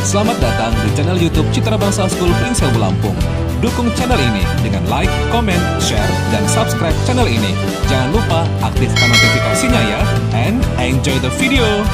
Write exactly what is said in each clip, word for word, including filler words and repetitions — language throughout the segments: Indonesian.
Selamat datang di channel YouTube Citra Bangsa School Pringsewu Lampung. Dukung channel ini dengan like, comment, share, dan subscribe channel ini. Jangan lupa aktifkan notifikasinya ya. And enjoy the video!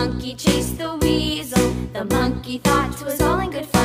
monkey chased the weasel. The monkey thought 'twas all in good fun.